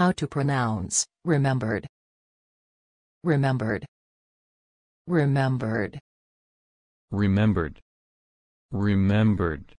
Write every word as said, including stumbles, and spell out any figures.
How to pronounce, remembered. Remembered. Remembered. Remembered. Remembered.